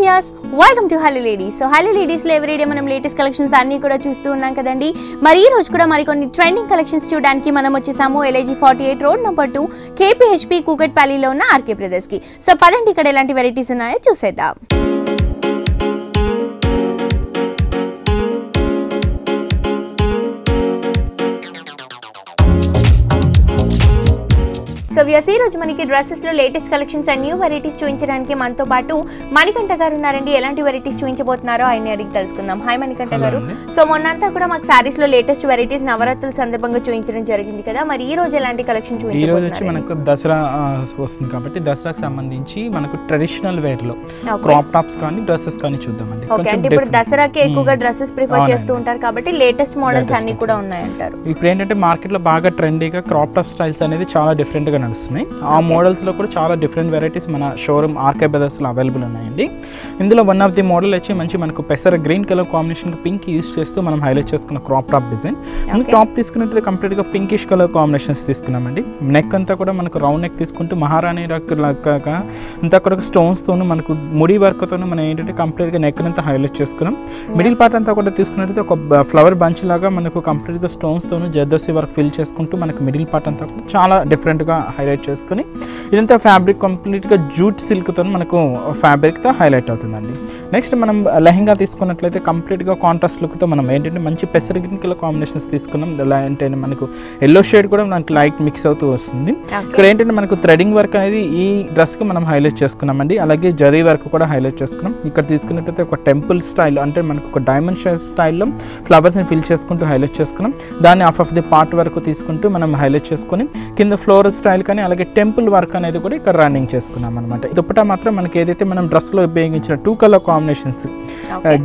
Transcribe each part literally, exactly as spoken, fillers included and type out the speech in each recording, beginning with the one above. viewers, welcome to Hello Ladies. So Hello Ladies lo every day manam latest collections anni kuda chustu unnam kadandi. Mari ee roju kuda mari konni trending collections chudaniki manam vachesamo L A G forty-eight road number two K P H P Cooked Palli lo unna R K Brothers ki. So padandi ikkada elanti varieties unnayo chusedam. So views ఈ రోజు మనకి dresses లో latest collections and new varieties చూపించడానికి మనతో పాటు మణికంఠ గారు ఉన్నారండి. ఎలాంటి వెరైటీస్ చూపించబోతున్నారో ఆయన అడిగి తెలుసుకుందాం. హాయ్ మణికంఠ గారు. సో మొన్నంతా కూడా మాకు సారీస్ లో లేటెస్ట్ వెరైటీస్ నవరాత్రుల సందర్భంగా చూపించడం జరిగింది కదా, మరి ఈ రోజు ఎలాంటి కలెక్షన్ చూపించబోతున్నారు? మనకు దసరా వస్తుంది కాబట్టి దసరాకి సంబంధించి మనకు ట్రెడిషనల్ వేర్ లో క్రాప్ టాప్స్ కానీ డ్రెస్సెస్ కానీ చూద్దామండి. ఓకే, అంటే ఇప్పుడు దసరాకి ఎక్కువగా డ్రెస్సెస్ ప్రిఫర్ చేస్తూ ఉంటారు కాబట్టి లేటెస్ట్ మోడల్స్ అన్ని కూడా ఉన్నాయంటారు. ఇప్పుడు ఏంటంటే మార్కెట్ లో బాగా ట్రెండీగా క్రాప్ టాప్ స్టైల్స్ అనేది చాలా డిఫరెంట్ గా నడుస్తున్నాయి. ఆ మోడల్స్ లో కూడా చాలా డిఫరెంట్ వెరైటీస్ మన షోరూమ్ ఆర్కే బ్రదర్స్ లో అవైలబుల్ ఉన్నాయండి. ఇందులో వన్ ఆఫ్ ది మోడల్ వచ్చి మంచి మనకు పెసర green colour combination pink use చేస్తూ మనం హైలైట్ చేసుకున్న క్రాప్ టాప్ డిజైన్. టాప్ తీసుకున్నట్లయితే కంప్లీట్ గా పింకిష్ కలర్ కాంబినేషన్స్ తీసుకున్నామండి. నెక్ అంతా కూడా మనకు రౌండ్ నెక్ తీసుకుంటూ మహారాణి అంతా కూడా స్టోన్స్ తోను మనకు ముడి వర్క్ తోను మనం ఏంటంటే కంప్లీట్ గా నెక్ అంతా హైలైట్ చేసుకున్నాం. మిడిల్ పార్ట్ అంతా కూడా తీసుకున్నట్లయితే ఒక ఫ్లవర్ బంచ్ లాగా మనకు కంప్లీట్ గా స్టోన్స్ తోను జర్దోసి వర్క్ ఫిల్ చేసుకుంటూ మనకు మిడిల్ పార్ట్ అంతా కూడా చాలా డిఫరెంట్ గా హైలైట్ చేసుకుని ఇదంతా ఫ్యాబ్రిక్ కంప్లీట్గా జూట్ సిల్క్తో మనకు ఫ్యాబ్రిక్తో హైలైట్ అవుతుందండి. నెక్స్ట్ మనం లెహెంగా తీసుకున్నట్లయితే కంప్లీట్గా కాంట్రాస్ట్ లుక్తో మనం ఏంటంటే మంచి పెసర్ గ్రీన్ కలర్ కాంబినేషన్స్ తీసుకున్నాం. అంటే మనకు ఎల్లో షేడ్ కూడా మనకు లైట్ మిక్స్ అవుతూ వస్తుంది. ఇక్కడ ఏంటంటే మనకు థ్రెడింగ్ వర్క్ అనేది ఈ డ్రెస్కి మనం హైలైట్ చేసుకున్నామండి. అలాగే జరీ వర్క్ కూడా హైలైట్ చేసుకున్నాం. ఇక్కడ తీసుకున్నట్లయితే ఒక టెంపుల్ స్టైల్ అంటే మనకు ఒక డైమండ్ షేడ్ స్టైల్లో ఫ్లవర్స్ని ఫిల్ చేసుకుంటూ హైలైట్ చేసుకున్నాం. దాన్ని హాఫ్ ఆఫ్ ది పార్ట్ వరకు తీసుకుంటూ మనం హైలైట్ చేసుకుని కింద ఫ్లోర్ స్టైల్ కానీ అలాగే టెంపుల్ వర్క్ అనేది కూడా ఇక్కడ రన్నింగ్ చేసుకున్నాం అనమాట. దుపట్టా మాత్రం మనకి ఏదైతే మనం డ్రెస్లో ఉపయోగించిన two colour combinations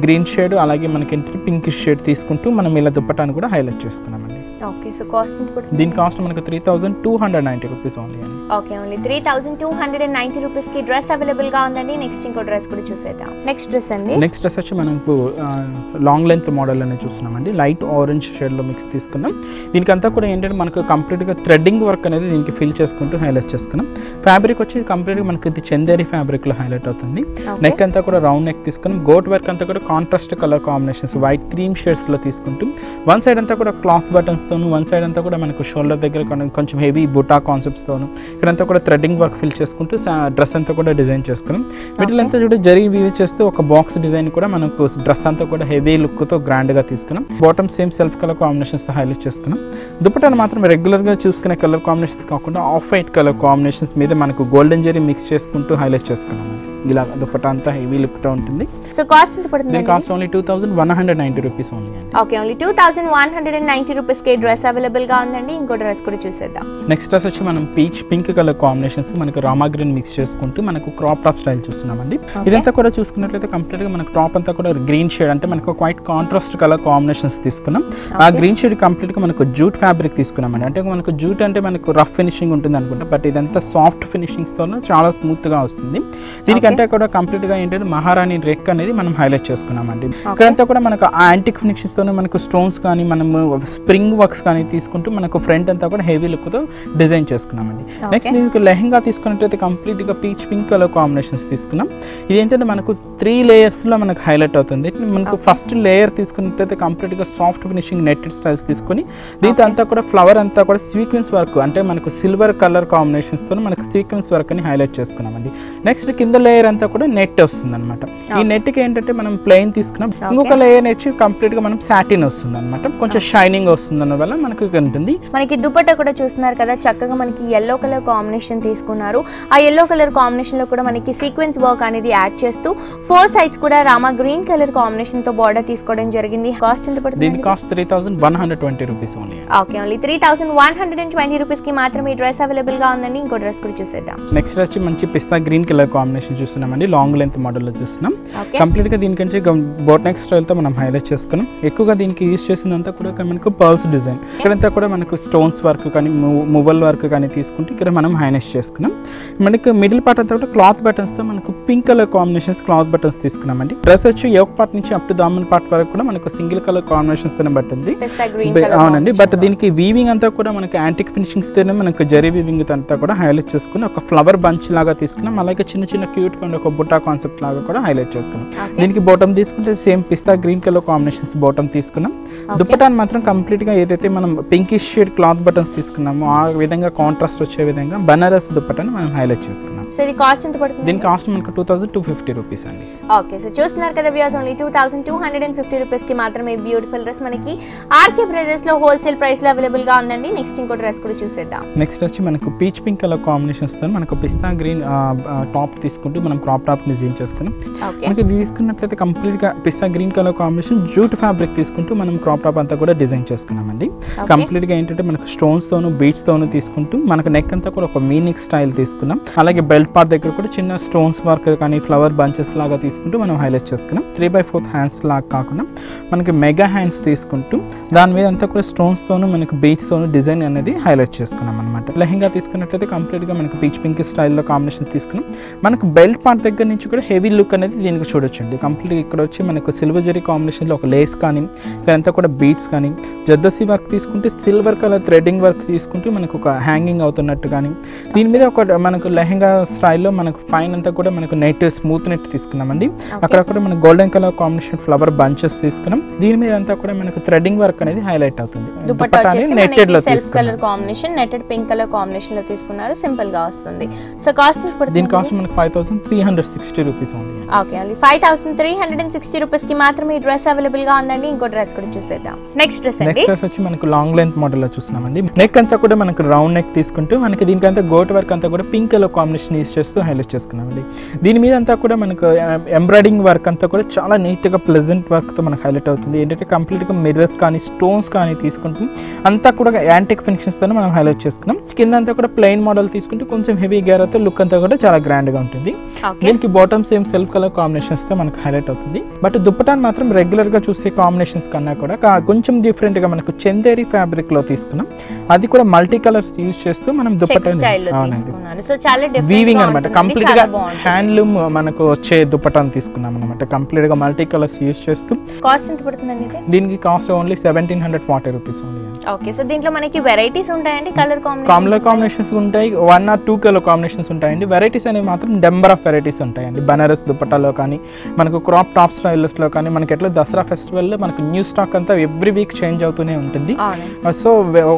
green shade అలాగే మనకి ఏంటంటే పింక్ షేడ్ తీసుకుంటూ మనం ఇలా దుపట్టాను కూడా హైలైట్ చేసుకున్నామండి. ఓకే, సో కాస్ట్ దీని కాస్ట్ మనకు three thousand two hundred ninety rupees only. Okay, only three thousand two hundred and ninety rupees కి డ్రెస్ అవైలబుల్ గా ఉందండి. నెక్స్ట్ ఇంకో డ్రెస్ కూడా చూసేద్దాం. నెక్స్ట్ డ్రెస్ అండి. నెక్స్ట్ డ్రెస్ వచ్చి మనకు లాంగ్ లెంత్ మోడల్ అనేది చూస్తున్నామండి. లైట్ ఆరెంజ్ షేడ్ లో మిక్స్ తీసుకున్నాం. దీనికంతా కూడా ఏంటంటే మనకు కంప్లీట్ గా థ్రెడ్డింగ్ వర్క్ అనేది దీనికి ఫిల్ చేసుకుంటూ హైలైట్ చేసుకున్నాం. ఫ్యాబ్రిక్ వచ్చి కంప్లీట్గా మనకి ఇది చందేరి ఫ్యాబ్రిక్ లో హైలైట్ అవుతుంది. నెక్ అంతా కూడా రౌండ్ నెక్ తీసుకున్నాం. గోట్ వర్క్ అంతా కూడా contrast colour combinations white cream shades లో తీసుకుంటూ వన్ సైడ్ అంతా కూడా క్లాత్ బటన్స్ తోను వన్ సైడ్ అంతా కూడా మనకు షోల్డర్ దగ్గర కొంచెం హెవీ బుటా కాన్సెప్ట్స్ తోను ఇక్కడంతా కూడా థ్రెడ్డింగ్ వర్క్ ఫిల్ చేసుకుంటూ డ్రెస్ అంతా కూడా డిజైన్ చేసుకున్నాం. మిడిల్ అంతా కూడా జరీ వీవ్ చేస్తూ ఒక బాక్స్ డిజైన్ కూడా మనకు డ్రెస్ అంతా కూడా హెవీ లుక్ తో గ్రాండ్ గా తీసుకున్నాం. Bottom same self colour combinations తో హైలైట్ చేసుకున్నాం. దుపట్టాను మాత్రం రెగ్యులర్ గా చూసుకునే కలర్ కాంబినేషన్స్ కాకుండా ఆఫ్ వైట్ కలర్ కాంబినేషన్స్ మీద మనకు గోల్డెన్ జరీ మిక్స్ చేసుకుంటూ హైలైట్ చేసుకున్నాం. ఇలా దుపట్టా అంతా హెవీ లుక్ తో ఉంటుంది. సో కాస్ట్ ఎంత పడుతుంది? Cost only two thousand one hundred ninety రూపాయస్ only. Okay, only two thousand one hundred ninety rupees కే డ్రెస్ అవైలబుల్ గా ఉందండి. ఇంకో డ్రెస్ కూడా చూసేద్దాం. నెక్స్ట్ డ్రెస్ వచ్చి మనం పీచ్ పింక్ కలర్ కాంబినేషన్స్ మనకు రామా గ్రీన్ మిక్స్ చేసుకుంటూ మనకు క్రాప్ టాప్ స్టైల్ చూస్తున్నామండి. ఇదంతా కూడా చూసుకున్నట్లయితే కంప్లీట్ గా మనకు టాప్ అంతా కూడా గ్రీన్ షేడ్ అంటే మనకు వైట్ కాంట్రాస్ట్ కలర్ కాంబినేషన్స్ తీసుకున్నాం. ఆ గ్రీన్ షేడ్ కంప్లీట్ గా మనకు జూట్ ఫ్యాబ్రిక్ తీసుకున్నామండి. అంటే మనకు జూట్ అంటే మనకు రఫ్ ఫినిషింగ్ ఉంటుంది అనుకుంటా, బట్ ఇదంతా సాఫ్ట్ ఫినిషింగ్స్ తో చాలా స్మూత్ గా వస్తుంది. దీనికంటే కూడా కంప్లీట్ గా ఏంటంటే మహారాణి రెక్ అనేది మనం హైలైట్ చేసుకున్నామండి. ఇక్కడంతా కూడా మనకు యాంటిక్ ఫినిషింగ్స్ తోనే మనకు స్టోన్స్ కానీ మనము స్ప్రింగ్ వర్క్స్ కానీ తీసుకుంటూ మనకు ఫ్రంట్ అంతా కూడా హెవీ లుక్ తో డిజైన్ చేసుకున్నామండి. నెక్స్ట్ దీనికి లెహెంగా తీసుకున్నట్లయితే కంప్లీట్ గా పీచ్ పింక్ కలర్ కాంబినేషన్స్ తీసుకున్నాం. ఇది ఏంటంటే మనకు త్రీ లేయర్స్ లో మనకు హైలైట్ అవుతుంది. మనకు ఫస్ట్ లేయర్ తీసుకున్నట్లయితే కంప్లీట్ గా సాఫ్ట్ ఫినిషింగ్ నెట్టెడ్ స్టైల్స్ తీసుకుని దీంతో అంతా కూడా ఫ్లవర్ అంతా కూడా సీక్వెన్స్ వర్క్ అంటే మనకు సిల్వర్ కలర్ కాంబినేషన్స్ తో మనకు సీక్వెన్స్ వర్క్ అని హైలైట్ చేసుకున్నామండి. నెక్స్ట్ కింద లేయర్ అంతా కూడా నెట్ వస్తుంది అనమాట. ఈ నెట్ కి ఏంటంటే మనం ప్లెయిన్ తీసుకున్నాం. ఇంకొక లేయర్ వచ్చి కంప్లీట్ గా మనం సాటిన్ వస్తుంది అనమాట. కొంచెం షైనింగ్ వస్తుంది అన్న వల్ల మనకు ఉంటుంది. మనకి దుపట్టా కూడా చూస్తున్నారు కదా, చక్కగా మనకి yellow కలర్ కాంబినేషన్ తీసుకున్నారు. ఆ yellow కలర్ కాంబినేషన్ లో కూడా మనకి సీక్వెన్స్ వర్క్ అనేది యాడ్ చేస్తూ ఫోర్ సైడ్స్ కూడా రామా గ్రీన్ కలర్ కాంబినేషన్ తో బోర్డర్ తీసుకోవడం జరిగింది. కాస్ట్ ఎంత పడుతుంది? దీని cost three thousand one hundred twenty రూపాయస్ only. Okay, only three thousand one hundred twenty rupees కి మాత్రమే ఈ డ్రెస్ అవైలబుల్ గా ఉందండి. ఇంకో డ్రెస్ కూడా చూసేద్దాం. నెక్స్ట్ వచ్చి మంచి పిస్తా గ్రీన్ కలర్ కాంబినేషన్ చూస్తున్నామండి. లాంగ్ లెంత్ మోడల్ లో చూస్తున్నాం. కంప్లీట్ గా దీనికంటే బోట్ నెక్ స్టైల్ తో మనం హైలైట్ చేసుకున్నాం. ఎక్కువగా దీనికి యూజ్ చేసినంతా కూడా మనకు పర్ల్స్ డిజైన్ ఇక్కడంతా కూడా మనకు స్టోన్స్ వర్క్ కానీ మువ్వల్ వర్క్ కానీ తీసుకుంటే ఇక్కడ మనం హైలైట్ చేసుకున్నాం. మనకు మిడిల్ పార్ట్ అంతా కూడా క్లాత్ బటన్స్ తో మనకు pink colour combinations cloth buttons తీసుకున్నామండి. డ్రెస్ వచ్చి యోక్ పార్ట్ నుంచి అప్ టు దామన్ పార్ట్ వరకు కూడా మనకు సింగిల్ కలర్ కాంబినేషన్స్ తోనే పట్టింది. అవునండి, బట్ దీనికి వీవింగ్ అంతా కూడా మనకు యాంటిక్ ఫినిషింగ్స్ తోనే మనకు జరీ వీవింగ్ అంతా కూడా హైలైట్ చేసుకుని ఒక ఫ్లవర్ బంచ్ లాగా తీసుకున్నాం. అలాగే చిన్న చిన్న cute and a buta concept laga kuda highlight cheskunam. Deeniki bottom teeskunte same pista green color combinations bottom teeskunam. Dupatta ni matram complete ga edaithe manam pinkish shade cloth buttons teeskunnamo aa vidhanga contrast vache vidhanga banarasi dupatta ni manam highlight cheskunam. So the cost ento padutundi? Din cost manaku two thousand two hundred fifty rupees andi. Okay, so chustunnaru kada viewers, only two thousand two hundred fifty rupees ki maatrame beautiful dress manaki R K Brothers lo wholesale price lo available ga undandi. Next inko dress kuda chusedam. Next vachi manaku peach pink color combinations tho manaku pista green top తీసుకుంటూ మనం crop top design చేసుకున్నాం. మనకి తీసుకున్నట్లయితే complete గా పిస్తా green colour combination jute fabric తీసుకుంటూ మనం crop top అంతా కూడా డిజైన్ చేసుకున్నామండి. కంప్లీట్ గా ఏంటంటే మనకు స్టోన్స్ తోను బీడ్స్ తోను తీసుకుంటూ మనకు నెక్ అంతా కూడా ఒక మీనిక్ స్టైల్ తీసుకున్నాం. అలాగే బెల్ట్ పార్ట్ దగ్గర కూడా చిన్న స్టోన్స్ వర్క్ కానీ ఫ్లవర్ బంచెస్ లాగా తీసుకుంటూ మనం హైలైట్ చేసుకున్నాం. త్రీ బై ఫోర్త్ హ్యాండ్స్ లాగా కాకుండా మనకి మెగా హ్యాండ్స్ తీసుకుంటూ దాని మీద అంతా కూడా స్టోన్స్ తోను మనకు బీడ్స్ తోను డిజైన్ అనేది హైలైట్ చేసుకున్నాం అనమాట. లెహెంగా తీసుకున్నట్లయితే కంప్లీట్ గా మనకు పీచ్ పింక్ స్టైల్లో కాంబినేషన్ తీసుకున్నాం. మనకు బెల్ట్ పార్ట్ దగ్గర నుంచి కూడా హెవీ లుక్ అనేది దీనికి చూడొచ్చండి. కంప్లీట్గా ఇక్కడ వచ్చి మనకు సిల్వర్ జరీ కాంబినేషన్లో ఒక లేస్ కానీ ఇక్కడంతా కూడా బీట్స్ కానీ జర్దోసి వర్క్ తీసుకుంటే సిల్వర్ కలర్ థ్రెడ్డింగ్ వర్క్ తీసుకుంటే మనకు ఒక హ్యాంగింగ్ అవుతున్నట్టు కానీ దీని మీద ఒక మనకు లెహెంగా స్టైల్లో మనకు పైన అంతా కూడా మనకు నెట్ స్మూత్ నెట్ తీసుకున్నామండి. అక్కడక్కడ మనం golden colour combination flower bunches తీసుకున్నాం. దీని మీద అంతా కూడా మనకు థ్రెడ్డింగ్ వర్క్ అనేది హైలైట్ అవుతుంది. దీని కాస్ట్ మనకు five thousand three hundred sixty rupees only. Okay, only five thousand three hundred sixty rupees ki maatrame ee dress available ga undandi. Inko dress kuda chusedam. Next dress andi. Next dress vachi manaku long length model la chustunamandi. Neck anta kuda manaku round neck teeskuntu manaki deeniki anta goat work anta kuda pink color combination use chestu highlight chestunamandi. Deeni meeda anta kuda manaku embroidering work anta kuda chaala neat ga pleasant work tho manaku highlight avutundi. Entante complete ga mirrors kaani stones kaani teeskuntu anta kuda antique finishes tho manam highlight chestunam. Kinda anta kuda plain model teeskuntu కొంచెం heavy gear atho look anta kuda chaala grand గా ఉంటుంది. దీనికి bottom same self colour combinations తో మనకు highlight అవుతుంది. But దుపట్టాని మాత్రం regular గా చూసే కాంబినేషన్స్ కన్నా కూడా కొంచెం డిఫరెంట్ గా మనకు చందేరి ఫ్యాబ్రిక్ లో తీసుకున్నాం. అది కూడా మల్టీ కలర్స్ యూజ్ చేస్తూ మనం దుపట్టాని వీవింగ్ అనమాట కంప్లీట్ గా హ్యాండ్లూమ్ మనకు వచ్చే దుపట్టాన్ని తీసుకున్నాం అనమాట. కంప్లీట్ గా మల్టీ కలర్స్ యూజ్ చేస్తూ దీనికి cost only seventeen hundred forty rupees only. Colour combinations ఉంటాయి, one or two colour combinations ఉంటాయండి. వెరైటీస్ అనేవి మాత్రం నెంబర్ ఆఫ్ వెరైటీస్ ఉంటాయండి. బనారస్ దుపట్టాలో కానీ మనకు క్రాప్ టాప్ స్టైల్స్లో కానీ మనకి ఎట్లా దసరా ఫెస్టివల్లో మనకు న్యూ స్టాక్ అంతా ఎవ్రీ వీక్ చేంజ్ అవుతూనే ఉంటుంది. సో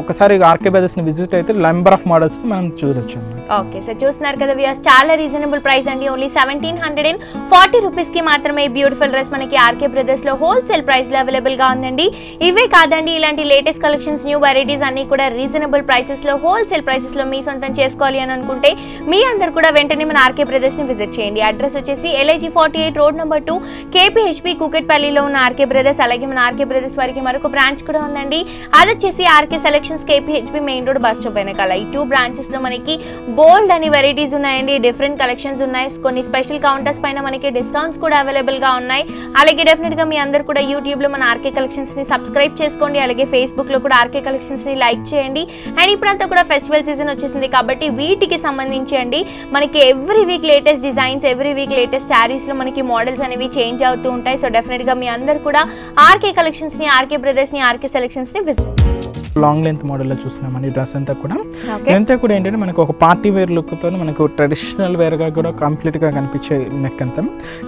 ఒకసారి ఆర్కే బ్రదర్స్ ని విజిట్ అయితే నెంబర్ ఆఫ్ మోడల్స్ మనం చూడొచ్చు. ఓకే సార్, చూస్తున్నారు కదా వ్యూయర్స్, చాలా రీజనబుల్ ప్రైస్ అండి. Only seventeen hundred and forty rupees కి మాత్రమే బ్యూటిఫుల్ డ్రెస్ మనకి ఆర్కే బ్రదర్స్ లో హోల్సేల్ ప్రైస్ లో అవైలబుల్ గా ఉందండి. ఇవే కాదండి, ఇలాంటి లేటెస్ట్ కలెక్షన్స్ న్యూ వెరైటీస్ అన్ని కూడా రీజనబుల్ ప్రైసెస్ లో హోల్సేల్ ప్రైసెస్ లో మీ సొంతం చేసుకోవాలి అని అనుకుంటే మీ అందరు కూడా వెంటనే మన ఆర్కే బ్రదర్స్ ని విజిట్ చేయండి. అడ్రస్ వచ్చేసి LIG forty eight road number two KPHB కూకట్ పల్లిలో ఉన్న ఆర్కే బ్రదర్స్. అలాగే మన ఆర్కే బ్రదర్స్ వారికి మరొక బ్రాంచ్ కూడా ఉందండి. అది వచ్చేసి RK Selections KPHB main road bus stop వెనకాల. ఈ టూ బ్రాంచెస్ లో మనకి బోల్డ్ అని వెరైటీస్ ఉన్నాయండి. డిఫరెంట్ కలెక్షన్స్ ఉన్నాయి. కొన్ని స్పెషల్ కౌంటర్స్ పైన మనకి డిస్కౌంట్స్ కూడా అవైలబుల్ గా ఉన్నాయి. అలాగే డెఫినెట్ గా మీ అందరు కూడా యూట్యూబ్ లో మన ఆర్కే కలెక్షన్స్ ని సబ్స్క్రైబ్ చేసుకోండి. అలాగే ఫేస్బుక్ లో కూడా ఆర్కే కలెక్షన్స్ ని లైక్ చేయండి. అండ్ ఇప్పుడంతా కూడా ఫెస్టివల్ సీజన్ వచ్చేసింది కాబట్టి వీటికి సంబంధించి అండి మనకి every week latest designs, every week latest saris లో మనకి మోడల్స్ అనేవి చేంజ్ అవుతూ ఉంటాయి. సో డెఫినెట్ గా మీ అందరు కూడా ఆర్కే కలెక్షన్స్ ని, ఆర్కే బ్రదర్స్ ని, ఆర్కే సెలెక్షన్స్ ని విజిట్. లాంగ్ లెంత్ మోడల్ లో చూస్తున్నామండి డ్రెస్ అంతా కూడా. ఇదంతా కూడా ఏంటంటే మనకు ఒక పార్టీ వేర్ లుక్ తో మనకు ట్రెడిషనల్ వేర్ గా కూడా కంప్లీట్ గా కనిపించే నెక్ అంతా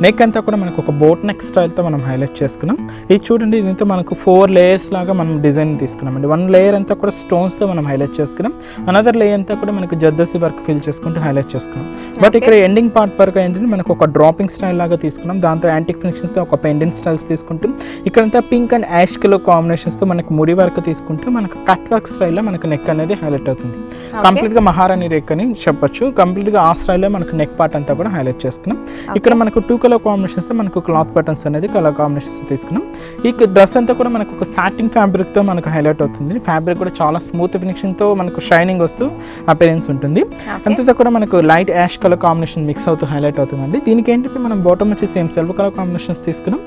నెక్ అంతా కూడా మనకు ఒక బోట్ నెక్ స్టైల్ తో మనం హైలైట్ చేసుకున్నాం. ఇది చూడండి, ఇదంతా మనకు ఫోర్ లేయర్స్ లాగా మనం డిజైన్ తీసుకున్నామండి. వన్ లేయర్ అంతా కూడా స్టోన్స్ తో మనం హైలైట్ చేసుకున్నాం. అనదర్ లేయర్ అంతా కూడా మనకు జర్దోసి వర్క్ ఫిల్ చేసుకుంటూ హైలైట్ చేసుకున్నాం. బట్ ఇక్కడ ఎండింగ్ పార్ట్ వరకు ఏంటంటే మనకు ఒక డ్రాపింగ్ స్టైల్ లాగా తీసుకున్నాం. దాంతో యాంటిక్ ఫినిషన్స్ తో ఒక పెండెంట్ స్టైల్స్ తీసుకుంటూ ఇక్కడంతా pink and ash colour combinations తో మనకు ముడి వర్క్ తీసుకుంటూ మనకు కట్ వర్క్ స్టైల్లో మనకు నెక్ అనేది హైలైట్ అవుతుంది. కంప్లీట్గా మహారాణి నెక్ అని చెప్పొచ్చు. కంప్లీట్గా ఆ స్టైల్లో మనకు నెక్ పార్ట్ అంతా కూడా హైలైట్ చేసుకున్నాం. ఇక్కడ మనకు టూ కలర్ కాంబినేషన్స్ మనకు క్లాత్ బటన్స్ అనేది కలర్ కాంబినేషన్స్ తీసుకున్నాం. ఈ డ్రెస్ అంతా కూడా మనకు ఒక సాటిన్ ఫ్యాబ్రిక్తో మనకు హైలైట్ అవుతుంది. ఫ్యాబ్రిక్ కూడా చాలా స్మూత్ ఫినిషింగ్తో మనకు షైనింగ్ వస్తూ అపీరెన్స్ ఉంటుంది. అంతా కూడా మనకు light ash colour combination mix అవుతూ హైలైట్ అవుతుందండి. దీనికి ఏంటంటే మనం బాటమ్ వచ్చి సేమ్ సెల్ఫ్ కలర్ కాంబినేషన్స్ తీసుకున్నాం.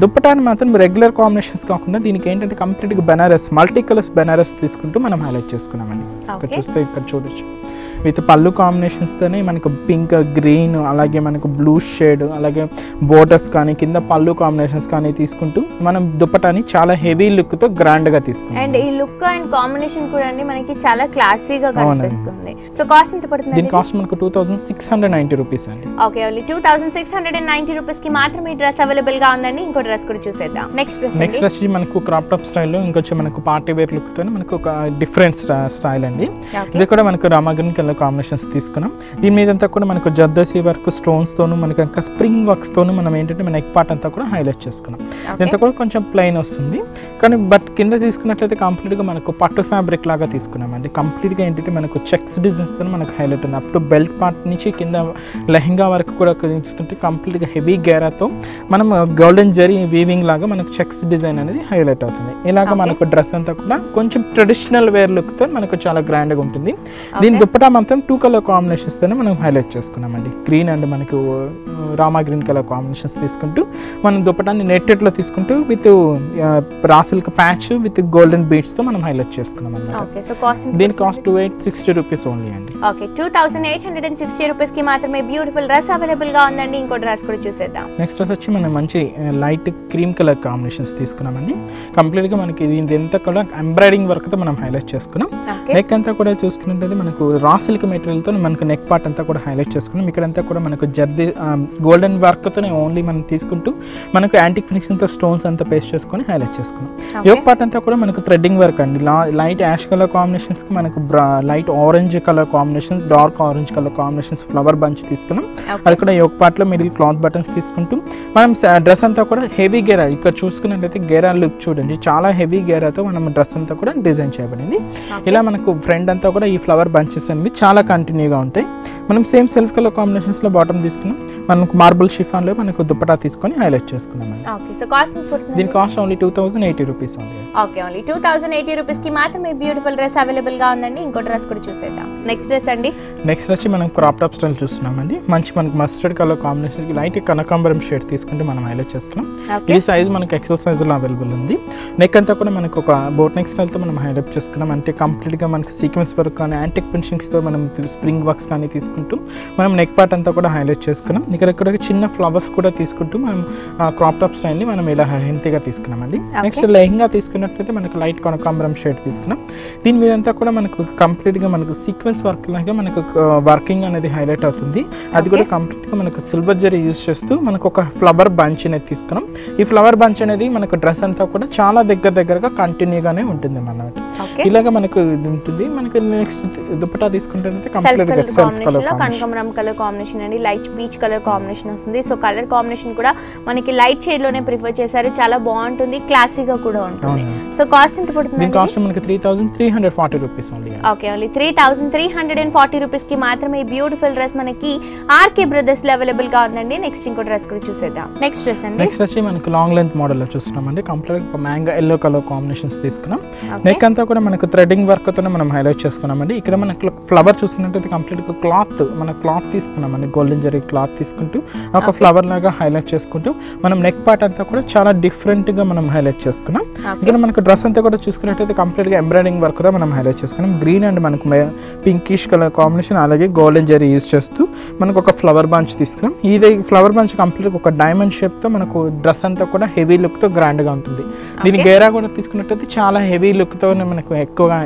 దుప్పటాన్ని మాత్రం రెగ్యులర్ కాంబినేషన్స్ కాకుండా దీనికి ఏంటంటే కంప్లీట్గా బెనారస్ మల్టీ కలర్స్ బెనారస్ తీసుకుంటూ మనం హైలైట్ చేసుకున్నామండి. ఇక్కడ చూస్తే ఇక్కడ చూడొచ్చు విత్ పళ్ళు కాంబినేషన్స్తోనే మనకు పింక్, గ్రీన్, అలాగే మనకు బ్లూ షేడ్, అలాగే బోర్డర్స్ కానీ కింద పళ్ళు కాంబినేషన్స్ కానీ తీసుకుంటూ మనం దుపట్టాని చాలా హెవీ లుక్ తో గ్రాండ్ గా తీసుకుంటాం. అండ్ ఈ లుక్ అండ్ కాంబినేషన్ కూడా అండి మనకి చాలా క్లాసీగా కనిపిస్తుంది. సో కాస్ట్ ఎంత పడుతుంది? దీని కాస్ట్ మనకు రెండు వేల ఆరు వందల తొంభై రూపాయస్ అండి. ఓకే, ఓన్లీ రెండు వేల ఆరు వందల తొంభై రూపాయస్ కి మాత్రమే డ్రెస్ అవైలబుల్ గా ఉందండి. ఇంకో డ్రెస్ కూడా చూసేద్దాం. నెక్స్ట్ డ్రెస్ నెక్స్ట్ డ్రెస్ మనకు క్రాప్ టాప్ స్టైల్ లో ఇంకొంచెం మనకు పార్టీ వేర్ లుక్ తోనే మనకు ఒక డిఫరెంట్ స్టైల్ అండి. ఇది కూడా మనకు రామగ్రీన్ కలర్ కాంబినేషన్స్ తీసుకున్నాం. దీని మీద అంతా కూడా మనకు జర్దోసి వర్క్ స్టోన్స్ తోను మనకు ఇంకా స్ప్రింగ్ వర్క్స్ తోను మనం ఏంటంటే మన నెక్ పార్ట్ అంతా కూడా హైలైట్ చేసుకున్నాం. ఇదంతా కూడా కొంచెం ప్లెయిన్ వస్తుంది కానీ బట్ కింద తీసుకున్నట్లయితే కంప్లీట్ గా మనకు పట్టు ఫ్యాబ్రిక్ లాగా తీసుకున్నాం అండి. కంప్లీట్ గా ఏంటంటే మనకు చెక్స్ డిజైన్స్ తోను మనకు హైలైట్ ఉంది. అప్ టు బెల్ట్ పార్ట్ నుంచి కింద లెహెంగా వరకు కూడా తీసుకుంటే కంప్లీట్ గా హెవీ గేరాతో మనం గోల్డెన్ జరీ వీవింగ్ లాగా మనకు చెక్స్ డిజైన్ అనేది హైలైట్ అవుతుంది. ఇలాగ మనకు డ్రెస్ అంతా కూడా కొంచెం ట్రెడిషనల్ వేర్ లుక్ తో మనకు చాలా గ్రాండ్ గా ఉంటుంది. దీని దుపట్టా మాత్రం టూ కలర్ కాంబినేషన్స్ తోనే మనం హైలైట్ చేసుకున్నాం అండి. గ్రీన్ అండ్ మనకు రామా గ్రీన్ కలర్ కాంబినేషన్స్ తీసుకుంటూ మనం దుపట్టాన్ని నెట్టెట్ లో తీసుకుంటూ with raw silk patch with golden beads తో మనం హైలైట్ చేసుకున్నాం అన్నమాట. దీని cost two eight sixty rupees only అండి. Okay, two thousand eight hundred and sixty rupees కి మాత్రమే బ్యూటిఫుల్ డ్రెస్ అవైలబుల్ గా ఉందండి. ఇంకో డ్రెస్ కూడా చూసేద్దాం. నెక్స్ట్ డ్రెస్ వచ్చి మనం మంచి లైట్ క్రీమ్ కలర్ కాంబినేషన్స్ తీసుకున్నామండి. కంప్లీట్ గా మనకి దీని ఎంత కూడా ఎంబ్రాయిడింగ్ వర్క్ తో మనం హైలైట్ చేసుకున్నాం. నెక్ అంతా కూడా చూసుకున్నట్లయితే మనకు రా సిల్క్ మెటీరియల్ తో మనకు నెక్ పార్ట్ అంతా కూడా హైలైట్ చేసుకున్నాం. ఇక్కడంతా కూడా మనకు జర్ది గోల్డెన్ వర్క్ తోనే ఓన్లీ మనం తీసుకుంటూ మనకు యాంటిక్ ఫినిషింగ్ తో స్టోన్స్ అంతా పేస్ట్ చేసుకుని హైలైట్ చేసుకున్నాం. యోక్ పార్ట్ అంతా కూడా మనకు థ్రెడ్డింగ్ వర్క్ అండి. లైట్ యాష్ కలర్ కాంబినేషన్స్ కి మనకు light orange colour combinations, dark orange colour combinations flower bunch తీసుకున్నాం. అది కూడా యోక్ పార్ట్ లో మిడిల్ క్లాత్ బటన్స్ తీసుకుంటూ మనం డ్రెస్ అంతా కూడా హెవీ గేరా, ఇక్కడ చూసుకున్నట్లయితే గేరా లుక్ చూడండి, చాలా హెవీ గేరాతో మనం డ్రెస్ అంతా కూడా డిజైన్ చేయబడింది. ఇలా మనకు ఫ్రంట్ అంతా కూడా ఈ ఫ్లవర్ బంచెస్ అనేవి చాలా కంటిన్యూగా ఉంటాయి. మనం సేమ్ సెల్ఫ్ కలర్ కాంబినేషన్స్ లో బాటమ్ తీసుకున్నాం. మనకు మార్బుల్ షిఫాన్ లో మనకు దుపట్టా తీసుకొని హైలైట్ చేసుకున్నాం. ఓకే, సో కాస్ట్ ఎంత? దీని కాస్ట్ ఓన్లీ రెండు వేల ఎనభై రూపాయస్ ఉంది. ఓకే, ఓన్లీ రెండు వేల ఎనభై రూపాయస్ కి మాత్రమే బ్యూటిఫుల్ డ్రెస్ అవైలబుల్ గా ఉందండి. ఇంకో డ్రెస్ కూడా చూసేద్దాం. నెక్స్ట్ డ్రెస్ అండి. నెక్స్ట్ డ్రెస్ మనం క్రాప్ టాప్ స్టైల్ చూస్తున్నామండి. మంచి మనకు మస్టర్డ్ కలర్ కాంబినేషన్ కి లైట్ కనకాంబరం షేడ్ తీసుకుంటే మనం హైలైట్ చేస్తున్నాం. ఈ సైజ్ మనకు ఎక్సెల్ సైజ్ లో అవైలబుల్ ఉంది. నెక్ అంతా కూడా మనకు ఒక బోట్ నెక్ స్టైల్ తో మనం హైలైట్ చేసుకున్నాం. అంటే కంప్లీట్ గా మనకు సీక్వెన్స్ వర్క్ కానీ యాంటిక్ ఫినిషింగ్స్ తో మనం స్ప్రింగ్ వర్క్స్ కానీ తీసుకుంటూ మనం నెక్ పార్ట్ అంతా కూడా హైలైట్ చేసుకున్నాం. ఇక్కడ చిన్న ఫ్లవర్స్ కూడా తీసుకుంటూ మనం క్రాప్ టాప్ స్టైల్ ని మనం ఇలా హెంతీగా తీసుకున్నామండి. నెక్స్ట్ లెహెంగా తీసుకున్నట్లయితే మనకు లైట్ కనకాంబరం షేడ్ తీసుకున్నాం. దీని మీద అంతా కూడా మనకు కంప్లీట్ గా మనకు సీక్వెన్స్ వర్క్ లాగా మనకు వర్కింగ్ అనేది హైలైట్ అవుతుంది. అది కూడా కంప్లీట్ గా మనకు సిల్వర్ జరీ యూజ్ చేస్తూ మనకు ఒక ఫ్లవర్ బంచ్ అనేది తీసుకున్నాం. ఈ ఫ్లవర్ బంచ్ అనేది మనకు డ్రెస్ అంతా కూడా చాలా దగ్గర దగ్గరగా కంటిన్యూగానే ఉంటుంది అన్నమాట. ఇలాగ మనకు ఇది ఉంటుంది. మనకు నెక్స్ట్ దుపట్టా తీసుకుంటే కంప్లీట్ గా సెల్ఫ్ కలర్ కనకాంబరం కలర్ కాంబినేషన్ అండి. లైట్ పీచ్ కలర్ కాంబినేషన్ వస్తుంది. సో కలర్ కాంబినేషన్ కూడా మనకి లైట్ షేడ్ లోనే ప్రిఫర్ చేశారు. చాలా బాగుంటుంది, క్లాసిక్ గా కూడా ఉంటుంది. సో కాస్ట్ ఎంత పడుతుంది? దీని కాస్ట్ మనకి మూడు వేల మూడు వందల నలభై రూపాయస్ ఉంది. ఓకే, ఓన్లీ మూడు వేల మూడు వందల నలభై రూపాయస్ కి మాత్రమే బ్యూటిఫుల్ డ్రెస్ మనకి ఆర్కే బ్రదర్స్ లో అవైలబుల్ గా ఉందండి. నెక్స్ట్ ఇంకో డ్రెస్ కూడా చూసేద్దాం. నెక్స్ట్ డ్రెస్ అండి. నెక్స్ట్ వచ్చి మనకు లాంగ్ లెంత్ మోడల్ లో చూస్తున్నామండి. కంప్లీట్ గా మ్యాంగో ఎల్లో కలర్ కాంబినేషన్స్ తీసుకున్నాం. నెక్ అంతా కూడా మనకు థ్రెడ్డింగ్ వర్క్ తో మనం హైలైట్ చేసుకున్నామండి. ఇక్కడ మనకు ఫ్లవర్ చూసుకున్నట్లయితే కంప్లీట్ గా క్లాత్ మన క్లాత్ తీసుకున్నామండి. గోల్డెన్ జరీ క్లాత్ తీసుకుంటూ ఒక ఫ్లవర్ లాగా హైలైట్ చేసుకుంటూ మనం నెక్ పార్ట్ అంతా కూడా చాలా డిఫరెంట్ గా మనం హైలైట్ చేసుకున్నాం. ఇక్కడ మనకు డ్రెస్ అంతా కూడా చూసుకున్నట్లయితే కంప్లీట్ గా ఎంబ్రాయిడింగ్ వర్క్ తో మనం హైలైట్ చేసుకున్నాం. గ్రీన్ అండ్ మనకు పింకిష్ కలర్ కాంబినేషన్ అలాగే గోల్డెన్ జరీ యూజ్ చేస్తూ మనకు ఒక ఫ్లవర్ బంచ్ తీసుకున్నాం. ఇది ఫ్లవర్ బంచ్ కంప్లీట్ ఒక డైమండ్ షేప్ తో మనకు డ్రెస్ అంతా కూడా హెవీ లుక్ తో గ్రాండ్ గా ఉంటుంది. దీని గేరా కూడా తీసుకున్నట్లయితే చాలా హెవీ లుక్ తో మనకు ఎక్కువగా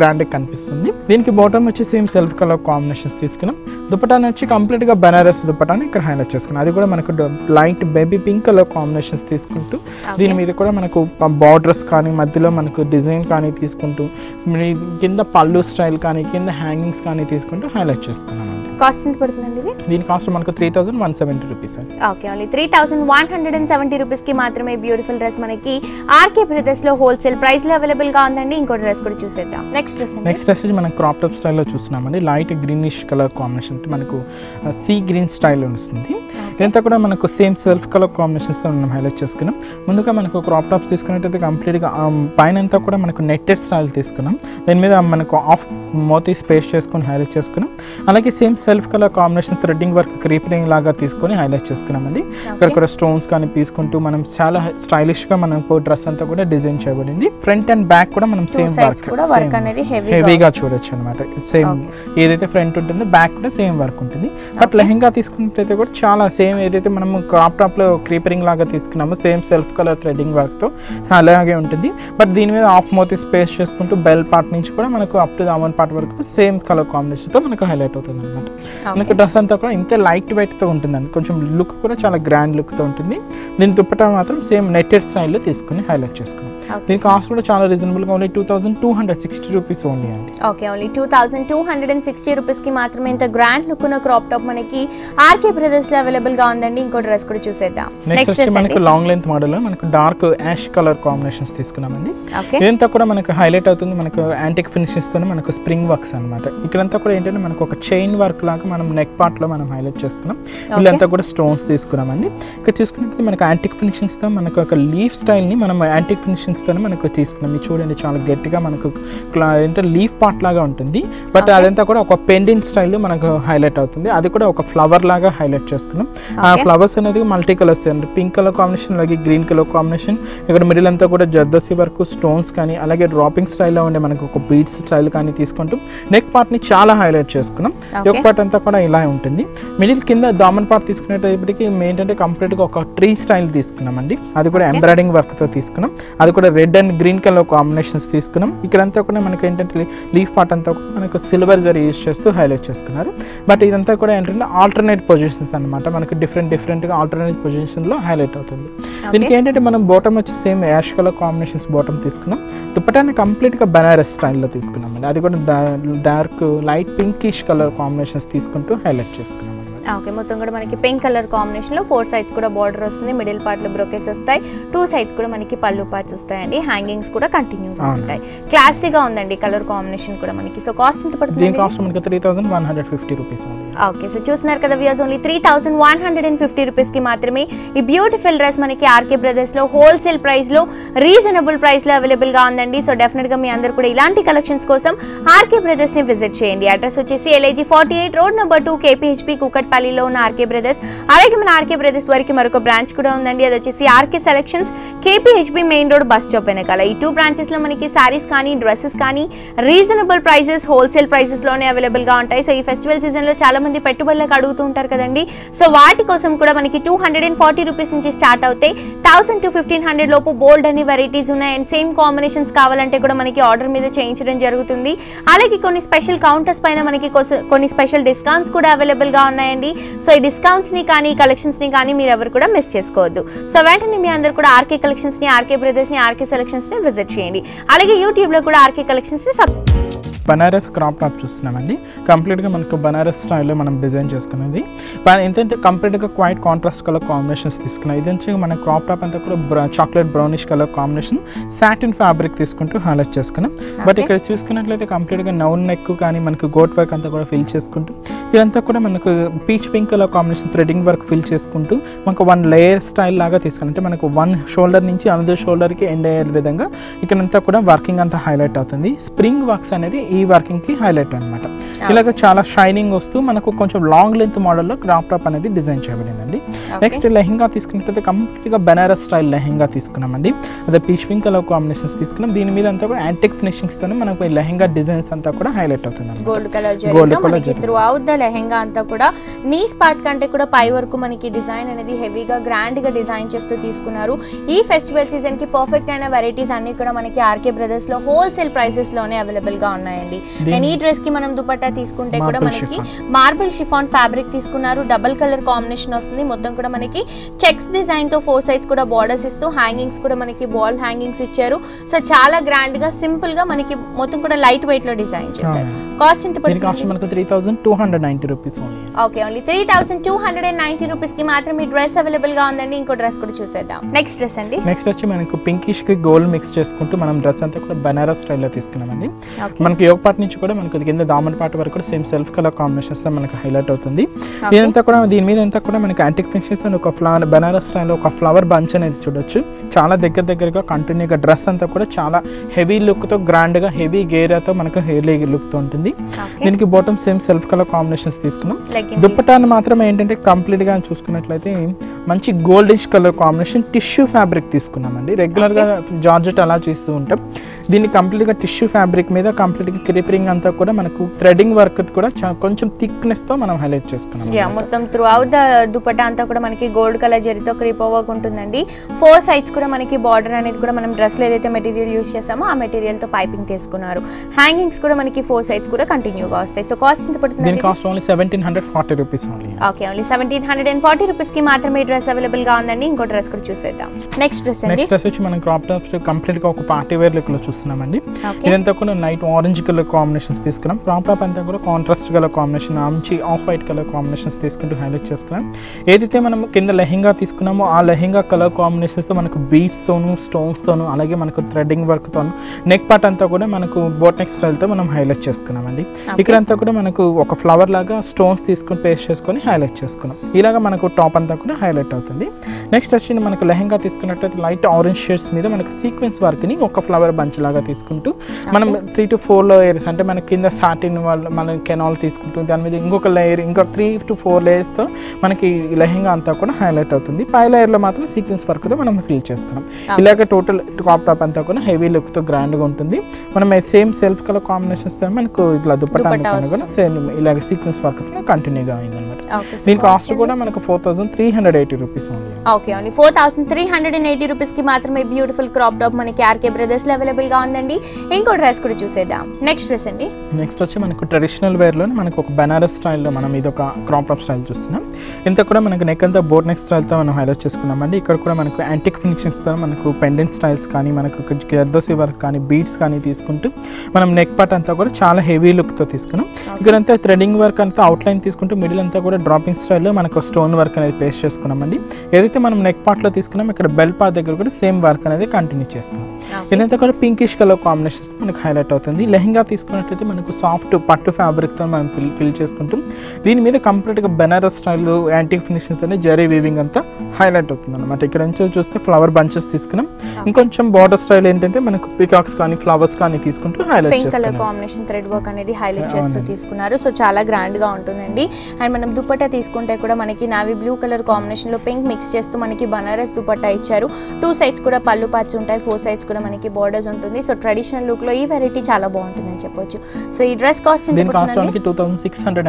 గ్రాండ్ కనిపిస్తుంది. దీనికి బాటమ్ వచ్చి సేమ్ సెల్ఫ్ కలర్ కాంబినేషన్స్ తీసుకున్నాం. దుపట్టాని వచ్చి కంప్లీట్ గా బనారస్ దుపట్టాని ఇక్కడ హైలైట్ చేసుకున్నాం. అది కూడా మనకు light baby pink colour combinations తీసుకుంటూ దీని మీద కూడా మనకు బార్డర్స్ కానీ మధ్యలో మనకు డిజైన్ కానీ తీసుకుంటూ కింద పళ్ళు స్టైల్ కానీ కింద హ్యాంగింగ్స్ కానీ తీసుకుంటూ హైలైట్ చేసుకున్నాం. కాస్ట్ ఎంత పడుతుందండి? దీని కాస్ట్ మనకు మూడు వేల నూట డెబ్బై రూపీస్. ఓకే, ఓన్లీ మూడు వేల నూట డెబ్బై రూపీస్ కి మాత్రమే బ్యూటిఫుల్ డ్రెస్ మనకి ఆర్కే బ్రదర్స్ లో హోల్సేల్ ప్రైస్ లో అవైలబుల్ గా ఉందండి. ఇంకో డ్రెస్ కూడా చూసేద్దాం. నెక్స్ట్ డ్రెస్ నెక్స్ట్ డ్రెస్ మనం క్రాప్ టాప్ స్టైల్ లో చూస్తున్నామండి. లైట్ గ్రీనిష్ కలర్ కాంబినేషన్ మనకు సీ గ్రీన్ స్టైల్ వస్తుంది. ఇదంతా కూడా మనకు సేమ్ సెల్ఫ్ కలర్ కాంబినేషన్స్తో మనం హైలైట్ చేసుకున్నాం. ముందుగా మనకు క్రాప్ టాప్స్ తీసుకున్నట్టయితే కంప్లీట్గా పైన అంతా కూడా మనకు నెట్టెడ్ స్టైల్ తీసుకున్నాం. దాని మీద మనకు ఆఫ్ మోతీ స్పేస్ చేసుకుని హైలైట్ చేసుకున్నాం. అలాగే same self colour combination threading work క్రీప్లింగ్ లాగా తీసుకొని హైలైట్ చేసుకున్నామండి. ఇక్కడ స్టోన్స్ కానీ తీసుకుంటూ మనం చాలా స్టైలిష్గా మనకు డ్రెస్ అంతా కూడా డిజైన్ చేయబడింది. ఫ్రంట్ అండ్ బ్యాక్ కూడా మనం సేమ్ వర్క్ అనేది హెవీగా చూడొచ్చు అనమాట. సేమ్ ఏదైతే ఫ్రంట్ ఉంటుందో బ్యాక్ కూడా సేమ్ వర్క్ ఉంటుంది. బట్ లెహెంగా తీసుకున్నట్టయితే కూడా చాలా సేమ్ ఏదైతే మనం క్రాప్ టాప్ లో క్రీపరింగ్ లాగా తీసుకున్నామో same self colour threading work తో అలాగే ఉంటుంది. బట్ దీని మీద ఆఫ్ మోతీ స్పేస్ చేసుకుంటూ బెల్ పార్ట్ నుంచి కూడా మనకు అప్ టు దామన్ పార్ట్ వరకు సేమ్ కలర్ కాంబినేషన్ తో మనకు హైలైట్ అవుతుంది అనమాట. మనకు డ్రెస్ అంతా కూడా ఇంత లైట్ వెయిట్ తో ఉంటుందండి. కొంచెం లుక్ కూడా చాలా గ్రాండ్ లుక్ తో ఉంటుంది. దీని దుపట్టా మాత్రం సేమ్ నెట్టెడ్ స్టైల్లో తీసుకుని హైలైట్ చేసుకున్నాం. దీని కాస్ట్ కూడా చాలా రీజనబుల్ గా only two thousand two hundred sixty rupees only అండి. Okay, only two thousand two hundred and sixty rupees కి మాత్రమే ఇంత గ్రాండ్ లుక్ ఉన్న క్రాప్ టాప్ మనకి ఆర్కే బ్రదర్స్ లో అవైలబుల్ గా ఉందండి. ఇంకో డ్రెస్ కూడా చూసేద్దాం. నెక్స్ట్ మనకు లాంగ్ లెంత్ మోడల్ లో మనకు డార్క్ యాష్ కలర్ కాంబినేషన్స్ తీసుకున్నామండి. ఇదంతా కూడా మనకు హైలైట్ అవుతుంది. మనకు యాంటిక్ ఫినిషెస్ తో మనకు స్ప్రింగ్ వర్క్స్ అనమాట. ఇక్కడంతా కూడా ఏంటంటే మనకు ఒక చైన్ వర్క్ లాగా మనం నెక్ పార్ట్ లో మనం హైలైట్ చేసుకున్నాం. వీళ్ళంతా కూడా స్టోన్స్ తీసుకున్నామండి. ఇక్కడ చూసుకున్నట్లయితే మనకు యాంటిక్ ఫినిషింగ్స్ తో మనకు ఒక లీఫ్ స్టైల్ ని మనం యాంటిక్ ఫినిషింగ్స్ తో మనకు తీసుకున్నాం. ఇది చూడండి చాలా గట్టిగా మనకు ఏంటంటే లీఫ్ పార్ట్ లాగా ఉంటుంది. బట్ అదంతా కూడా ఒక పెండెంట్ స్టైల్ మనకు హైలైట్ అవుతుంది. అది కూడా ఒక ఫ్లవర్ లాగా హైలైట్ చేసుకున్నాం. ఆ ఫ్లవర్స్ అనేది మల్టీ కలర్స్ అండి. పింక్ కలర్ కాంబినేషన్ అలాగే గ్రీన్ కలర్ కాంబినేషన్. ఇక్కడ మిడిల్ అంతా కూడా జర్దోసి వరకు స్టోన్స్ కానీ అలాగే డ్రాపింగ్ స్టైల్లో ఉండే మనకు ఒక బీట్స్ స్టైల్ కానీ తీసుకుంటూ నెక్ పార్ట్ని చాలా హైలైట్ చేసుకున్నాం. నెక్ పార్ట్ అంతా కూడా ఇలా ఉంటుంది. మిడిల్ కింద దామన్ పార్ట్ తీసుకునేటప్పటికి ఏంటంటే కంప్లీట్గా ఒక ట్రీ స్టైల్ తీసుకున్నామండి. అది కూడా ఎంబ్రాయిడింగ్ వర్క్తో తీసుకున్నాం. అది కూడా red and green colour combinations తీసుకున్నాం. ఇక్కడంతా కూడా మనకి ఏంటంటే లీఫ్ పార్ట్ అంతా కూడా మనకు సిల్వర్ జరీ యూజ్ చేస్తూ హైలైట్ చేసుకున్నారు. బట్ ఇదంతా కూడా ఏంటంటే ఆల్టర్నేట్ పొజిషన్స్ అనమాట. మనకు డిఫరెంట్ డిఫరెంట్గా ఆల్టర్నేట్ పొజిషన్లో హైలైట్ అవుతుంది. దీనికి ఏంటంటే మనం బాటమ్ వచ్చి same ash colour combinations bottom తీసుకున్నాం. దుపట్టాన్ని కంప్లీట్గా బనారస్ స్టైల్లో తీసుకున్నాం అండి. అది కూడా dark light pinkish colour combinations తీసుకుంటూ హైలైట్ చేసుకున్నాం. ఓకే, మొత్తం కూడా మనకి పింక్ కలర్ కాంబినేషన్ లో ఫోర్ సైడ్స్ కూడా బార్డర్ వస్తుంది. మిడిల్ పార్ట్ లో బ్రోకెట్స్ వస్తాయి. టూ సైడ్స్ కూడా మనకి పళ్ళు పార్ట్స్ వస్తాయండి. హ్యాంగింగ్స్ కూడా కంటిన్యూగా ఉంటాయి. క్లాసీగా ఉందండి కలర్ కాంబినేషన్ కూడా మనకి. సో కాస్ట్ ఎంత పడుతుంది? దీని కాస్ట్ మనకి three thousand one hundred fifty rupees ఉంది. ఓకే, సో చూస్తున్నారు కదా views, only three thousand one hundred fifty rupees కి మాత్రమే ఈ బ్యూటిఫుల్ డ్రెస్ మనకి ఆర్కే బ్రదర్స్ లో హోల్సేల్ ప్రైస్ లో రీజనబుల్ ప్రైస్ లో అవైలబుల్ గా ఉందండి. సో డెఫినెట్ గా మీ అందరు కూడా ఇలాంటి కలెక్షన్స్ కోసం ఆర్కే బ్రదర్స్ ని విజిట్ చేయండి. అడ్రస్ వచ్చేసి LIG forty eight road number two KPHB కుకట్ పల్లిలో ఉన్న ఆర్కే బ్రదర్స్. అలాగే మన ఆర్కే బ్రదర్స్ వరకు మరొక బ్రాంచ్ కూడా ఉందండి. అది వచ్చేసి RK selections KPHB main road bus stop వెనకాల. ఈ టూ బ్రాంచెస్ లో మనకి సారీస్ కానీ డ్రెస్సెస్ కానీ రీజనబుల్ ప్రైసెస్ హోల్సేల్ ప్రైసెస్ లోనే అవైలబుల్ గా ఉంటాయి. సో ఈ ఫెస్టివల్ సీజన్ లో చాలా మంది పెట్టుబడులకు అడుగుతూ ఉంటారు కదండి. సో వాటి కోసం కూడా మనకి two hundred and forty rupees నుంచి స్టార్ట్ అవుతాయి. థౌసండ్ టు ఫిఫ్టీన్ హండ్రెడ్ లోపు బోల్డ్ అనే వెరైటీస్ ఉన్నాయి. అండ్ సేమ్ కాంబినేషన్స్ కావాలంటే కూడా మనకి ఆర్డర్ మీద చేయించడం జరుగుతుంది. అలాగే కొన్ని స్పెషల్ కౌంటర్స్ పైన మనకి కొన్ని స్పెషల్ డిస్కౌంట్స్ కూడా అవైలబుల్ గా ఉన్నాయి. సో ఈ డిస్కౌంట్స్ ని కానీ కలెక్షన్స్ ని కానీ మీరు ఎవరు కూడా మిస్ చేసుకోవద్దు. సో వెంటనే మీ అందరు కూడా ఆర్కే కలెక్షన్స్ ని, ఆర్కే బ్రదర్స్ ని, ఆర్కే సెలెక్షన్స్ ని విజిట్ చేయండి. అలాగే యూట్యూబ్ లో కూడా ఆర్కే కలెక్షన్స్ ని సబ్ బనారస్ క్రాప్ టాప్ చూస్తున్నామండి. కంప్లీట్గా మనకు బనారస్ స్టైల్లో మనం డిజైన్ చేసుకున్నది. ఏంటంటే కంప్లీట్గా క్వైట్ కాంట్రాస్ట్ కలర్ కాంబినేషన్స్ తీసుకున్నాం. ఇది మన క్రాప్ టాప్ అంతా కూడా chocolate brownish colour combination satin fabric తీసుకుంటూ హైలైట్ చేసుకున్నాం. బట్ ఇక్కడ చూసుకున్నట్లయితే కంప్లీట్గా నౌన్ నెక్ కానీ మనకు గోట్ వర్క్ అంతా కూడా ఫిల్ చేసుకుంటూ ఇదంతా కూడా మనకు peach pink colour combination threading work fill చేసుకుంటూ మనకు వన్ లేయర్ స్టైల్ లాగా తీసుకున్నట్టే మనకు వన్ షోల్డర్ నుంచి అనదర్ షోల్డర్కి ఎండ్ అయ్యే విధంగా ఇక్కడంతా కూడా వర్కింగ్ అంతా హైలైట్ అవుతుంది. స్ప్రింగ్ వర్క్స్ అనేది ఈ వర్కింగ్ కి హైలైట్ అనమాట. ఇలాగ చాలా షైనింగ్ వస్తూ మనకు కొంచెం లాంగ్ లెంత్ మోడల్లో క్రాప్ టాప్ అనేది డిజైన్ చేయబడిందండి. నెక్స్ట్ లెహెంగా తీసుకున్నట్లయితే కంప్లీట్గా బనారస్ స్టైల్ లెహెంగా తీసుకున్నామండి. అదే పీచ్ పింక్ కలర్ కాంబినేషన్స్ తీసుకున్నాం. దీని మీద అంతా కూడా యాంటిక్ ఫినిషింగ్స్ తో మనకు ఈ లెహెంగా డిజైన్స్ అంతా కూడా హైలైట్ అవుతుంది. Gold colour gold colour lehenga అంతా కూడా నీస్ పార్ట్ కంటే కూడా పై వరకు మనకి డిజైన్ అనేది హెవీగా గ్రాండ్ గా డిజైన్ చేస్తూ తీసుకున్నారు. ఈ ఫెస్టివల్ సీజన్ కి పర్ఫెక్ట్ అయిన వెరైటీస్ అన్ని కూడా మనకి ఆర్కే బ్రదర్స్ లో హోల్సేల్ ప్రైసెస్ లోనే అవైలబుల్ గా ఉన్నాయండి. అండ్ ఈ డ్రెస్ కి మనం దుపట్టా తీసుకుంటే కూడా మనకి మార్బుల్ షిఫాన్ ఫ్యాబ్రిక్ తీసుకున్నారు. డబుల్ కలర్ కాంబినేషన్ వస్తుంది. మొత్తం కూడా మనకి చెక్స్ డిజైన్ తో ఫోర్ సైడ్స్ కూడా బార్డర్స్ ఇస్తూ హ్యాంగింగ్స్ కూడా మనకి బాల్ హ్యాంగింగ్స్ ఇచ్చారు. సో చాలా గ్రాండ్ గా సింపుల్ గా మనకి మొత్తం కూడా లైట్ వెయిట్ లో డిజైన్ చేశారు. కాస్ట్ ఎంత పడుతుంది? Three thousand two hundred ninety rupees only. Okay, only three thousand two hundred ninety rupees కి మాత్రమే డ్రెస్ అవైలబుల్ గా ఉందండి. ఇంకో డ్రెస్ కూడా చూసేద్దాం. నెక్స్ట్ డ్రెస్ అండి. నెక్స్ట్ వచ్చి మనకు పింకిష్ కి గోల్డ్ మిక్స్ చేసుకుంటూ మనం డ్రెస్ అంతా కూడా బనారస్ స్టైల్ లో తీసుకున్నామండి. మనకి योग पार्ट नीचे मन किंद दामन पार्ट वरकू सेम सेल्फ कलर कांबिनेशन मन हाईलाइट इतना दीनमीदा मन की एंटीक फिनिशिंग तो flower Banaras style flower bunch चूड्स चाला दग्गर दग्गरगा कंटिन्यू ड्रेस अंता चाला हेवी लुक तो ग्रांड गा हेवी गेर तो मन हेवी लुक तो उंटुंदी दीनिकी bottom same self colour combinations तीसुकुन्नाम दुपट्टानु मात्रमे ఏంటంటే కంప్లీట్ గా చూసుకున్నట్లయితే మంచి goldish colour combination tissue fabric తీసుకున్నామండి. రెగ్యులర్ గా జార్జెట్ అలా చేస్తూ ఉంటాం. దీన్ని కంప్లీట్ గా టిష్యూ ఫ్యాబ్రిక్ మీద కంప్లీట్ గా క్రీపరింగ్ అంతా కూడా మనకు థ్రెడింగ్ వర్క్ కూడా కొంచెం థిక్నెస్ తో మనం హైలైట్ చేసుకున్నాం. యా మొత్తం త్రూ అవుట్ దుపట్టా అంతా కూడా మనకి గోల్డ్ కలర్ జరీతో క్రీపర్ వర్క్ ఉంటుందండి. ఫోర్ సైడ్స్ కూడా మనకి బార్డర్ అనేది కూడా మనం డ్రెస్ లో ఏదైతే మెటీరియల్ యూస్ చేసామో ఆ మెటీరియల్ తో పైపింగ్ తీసుకున్నారు. హ్యాంగింగ్స్ కూడా మనకి ఫోర్ సైడ్స్ కూడా కంటిన్యూగా వస్తాయి. సో కాస్ట్ ఎంత పడుతుంది? దీని cost only seventeen forty రూపాయస్ only. Okay only seventeen forty rupees కి మాత్రమే డ్రెస్ అవైలబుల్ గా ఉందండి. ఇంకో డ్రెస్ కూడా చూసేద్దాం. నెక్స్ట్ డ్రెస్ అండి. నెక్స్ట్ డ్రెస్ వచ్చి మనం క్రాప్ టాప్స్ కంప్లీట్ గా ఒక పార్టీ వేర్ లుక్ లో చూస్తున్నామండి. ఇదంతా కూడా లైట్ ఆరెంజ్ కలర్ కాంబినేషన్స్ తీసుకున్నాం. క్రాప్ టాప్ అంతా కూడా కాంట్రాస్ట్ కలర్ కాంబినేషన్ మంచి ఆఫ్ వైట్ కలర్ కాంబినేషన్స్ తీసుకుంటూ హైలైట్ చేసుకున్నాం. ఏదైతే మనం కింద లెహెంగా తీసుకున్నామో ఆ లెహెంగా కలర్ కాంబినేషన్స్ తో మనకు బీట్స్ తోను స్టోన్స్ తోను అలాగే మనకు థ్రెడ్డింగ్ వర్క్ తోను నెక్ పార్ట్ అంతా కూడా మనకు బోట్ నెక్ స్టైల్ తో మనం హైలైట్ చేసుకున్నామండి. ఇక్కడ అంతా కూడా మనకు ఒక ఫ్లవర్ లాగా స్టోన్స్ తీసుకుని పేస్ట్ చేసుకుని హైలైట్ చేసుకున్నాం. ఇలాగా మనకు టాప్ అంతా కూడా హైలైట్ అవుతుంది. నెక్స్ట్ వచ్చి మనకు లెహెంగా తీసుకున్నట్లయితే లైట్ ఆరెంజ్ షేడ్స్ మీద మనకు సీక్వెన్స్ వర్క్ ని ఒక ఫ్లవర్ బంచ్ లాగా తీసుకుంటూ మనం త్రీ టు ఫోర్ లేయర్స్ అంటే మన కింద సాటిన్ వాళ్ళు మన కెనాల్ తీసుకుంటూ దాని మీద ఇంకొక లేయర్ ఇంకా త్రీ టు ఫోర్ లేయర్స్ తో మనకి లెహెంగా అంతా కూడా హైలైట్ అవుతుంది. పై లేయర్ లో మాత్రం సీక్వెన్స్ వర్క్ తో మనం ఫిల్ చేసుకున్నాం. ఇలాగ టోటల్ క్రాప్ టాప్ అంతా కూడా హెవీ లుక్ తో గ్రాండ్ గా ఉంటుంది. మనం సేమ్ సెల్ఫ్ కలర్ కాంబినేషన్స్ తో మనకు ఇలా దుపట్టా కూడా సేమ్ ఇలాగ సీక్వెన్స్ వర్క్ తో కంటిన్యూగా అయిందన్నమాట. దీని కాస్ట్ కూడా మనకు four thousand three hundred eighty rupees ఉంది. ఓకే అండి, four thousand three hundred and eighty rupees కి మాత్రమే బ్యూటిఫుల్ క్రాప్ టాప్ మనకి ఆర్కే బ్రదర్స్ లో అవైలబుల్ గా ఉందండి. ఇంకో డ్రెస్ కూడా చూసేద్దాం. నెక్స్ట్ డ్రెస్ అండి. నెక్స్ట్ వచ్చి మనకు ట్రెడిషనల్ వేర్ లో మనకు ఒక బనారస్ స్టైల్ లో మనం ఇది ఒక క్రాప్ టాప్ స్టైల్ చూస్తున్నాం. ఇంత కూడా మనకు నెక్ అంతా బోట్ నెక్ స్టైల్ తో మనం హైలైట్ చేసుకున్నామండి. ఇక్కడ కూడా మనకు యాంటిక్ ఫినిషింగ్స్ తో మనకు పెండెంట్ స్టైల్స్ కానీ మనకు జర్దోసి వర్క్ కానీ బీట్స్ కానీ తీసుకుంటూ మనం నెక్ పార్ట్ అంతా కూడా చాలా హెవీ లుక్ తో తీసుకున్నాం. ఇక్కడంతా థ్రెడింగ్ వర్క్ అంతా అవుట్ లైన్ తీసుకుంటూ మిడిల్ అంతా కూడా డ్రాపింగ్ స్టైల్లో మనకు స్టోన్ వర్క్ అనేది పేస్ట్ చేసుకున్నామండి. ఏదైతే మనం నెక్ పార్ట్లో తీసుకున్నాం ఇక్కడ బెల్ పార్ట్ దగ్గర కూడా సేమ్ వర్క్ అనేది కంటిన్యూ చేస్తున్నాం. ఇదంతా కూడా పింకిష్ కలర్ కాంబినేషన్స్ మనకు హైలైట్ అవుతుంది. లెహెంగా తీసుకున్నట్లయితే మనకు సాఫ్ట్ పట్టు ఫ్యాబ్రిక్తో మనం ఫిల్ ఫిల్ చేసుకుంటాం. దీని మీద కంప్లీట్గా బెనారస్ స్టైల్ యాంటిక్ ఫినిషింగ్తోనే జరీ వీవింగ్ అంతా హైలైట్ అవుతుంది అనమాట. ఇక్కడ నుంచి చూస్తే ఫ్లవర్ బంచెస్ తీసుకున్నాం. ఇంకొంచెం బార్డర్ స్టైల్ ఏంటంటే మనకు పికాక్స్ కానీ ఫ్లవర్స్ కానీ తీసుకుంటూ highlight pink colour combination thread work అనేది హైలైట్ చేస్తూ తీసుకున్నారు. సో చాలా గ్రాండ్గా ఉంటుందండి. అండ్ మనం దుపట్టా తీసుకుంటే కూడా మనకి నావీ బ్లూ కలర్ కాంబినేషన్లో పింక్ మిక్స్ చేస్తూ మనకి బనారస్ దుపట్టా ఇచ్చారు. టూ సైడ్స్ కూడా పళ్ళు పాచి ఉంటాయి, ఫోర్ సైడ్స్ కూడా మనకి బోర్డర్స్ ఉంటుంది. సో ట్రెడిషనల్ లుక్ లో ఈ వెరైటీ చాలా బాగుంటుందని చెప్పొచ్చు. సో ఈ dress cost okay only two thousand six hundred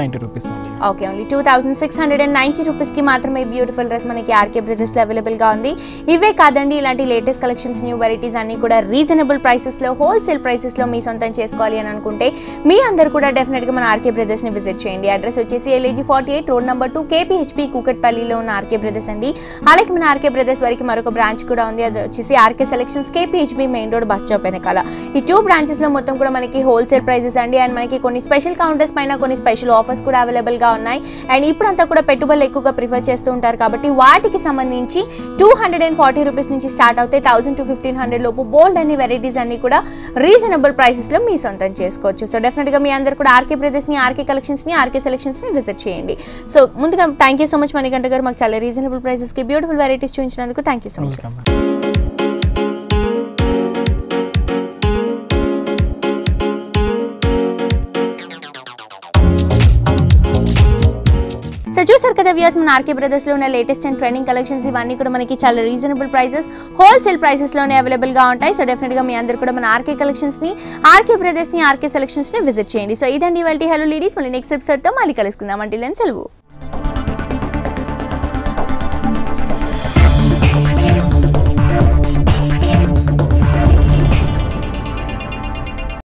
and ninety rupees కి మాత్రమే ఈ బ్యూటిఫుల్ డ్రెస్ మనకి ఆర్కే బ్రదర్స్ లో అవైలబుల్ గా ఉంది. ఇవే కాదండి, ఇలాంటి లేటెస్ట్ కలెక్షన్స్ న్యూ వెరైటీస్ అన్ని కూడా రీజనబుల్ ప్రైసెస్ లో హోల్సేల్ ప్రైసెస్ లో మీ సొంతం చేసుకోవాలి అని అనుకుంటే మీ అందరు కూడా డెఫినెట్ గా మన ఆర్కే బ్రదర్స్ ని విజిట్ చేయండి. అడ్రస్ వచ్చేసి LIG forty eight road number two KPHB కూకట్ పల్లిలో ఉన్న ఆర్కే బ్రదర్స్ అండి. అలాగే మన ఆర్కే బ్రదర్స్ వారికి మరొక బ్రాంచ్ కూడా ఉంది. అది వచ్చేసి RK selections KPHB main road bus stop వెనకాల. ఈ టూ బ్రాంచెస్ లో మొత్తం కూడా మనకి హోల్సేల్ ప్రైసెస్ అండి. అండ్ మనకి కొన్ని స్పెషల్ కౌంటర్స్ పైన కొన్ని స్పెషల్ ఆఫర్స్ కూడా అవైలబుల్ గా ఉన్నాయి. అండ్ ఇప్పుడంతా కూడా పెట్టుబడులు ఎక్కువగా ప్రిఫర్ చేస్తూ ఉంటారు కాబట్టి వాటికి సంబంధించి two hundred and forty rupees నుంచి స్టార్ట్ అవుతాయి. థౌసండ్ టు ఫిఫ్టీన్ హండ్రెడ్ లోపు బోల్డ్ అన్ని వెరైటీస్ అన్ని కూడా రీజనబుల్ ప్రైసెస్ లో మీ సొంతం చేసుకోవచ్చు. సో డెఫినెట్ గా మీ అందరు కూడా ఆర్కే బ్రదర్స్ ని ఆర్కే కలెక్షన్స్ ని ఆర్కే సెలెక్షన్స్ ని విజిట్ చేయండి. సో ముందుగా thank you so much Manikanta గారు, మాకు చాలా రీజనబుల్ ప్రైసెస్ కి బ్యూటిఫుల్ వెరైటీస్ చూపించినందుకు థ్యాంక్ యూ సో మచ్. చూసారు కదా వ్యూస్, మన ఆర్కే బ్రదర్స్ లో ఉన్న లేటెస్ట్ అండ్ ట్రెండింగ్ కలెక్షన్స్ ఇవన్నీ కూడా మనకి చాలా రీజనబుల్ ప్రైసెస్ హోల్సేల్ ప్రైసెస్ లోనే అవైలబుల్ గా ఉంటాయి. సో డెఫినెట్ గా మీ అందరూ కూడా మన ఆర్కే కలెక్షన్స్ ని ఆర్కే బ్రదర్స్ ని ఆర్కే సెలెక్షన్స్ ని విజిట్ చేయండి. సో ఇదండి ఇవాల్టి హలో లేడీస్. మళ్ళీ నెక్స్ట్ ఎపిసోడ్ తో మళ్ళీ కలుసుకుందాం. అంటే సెలవు.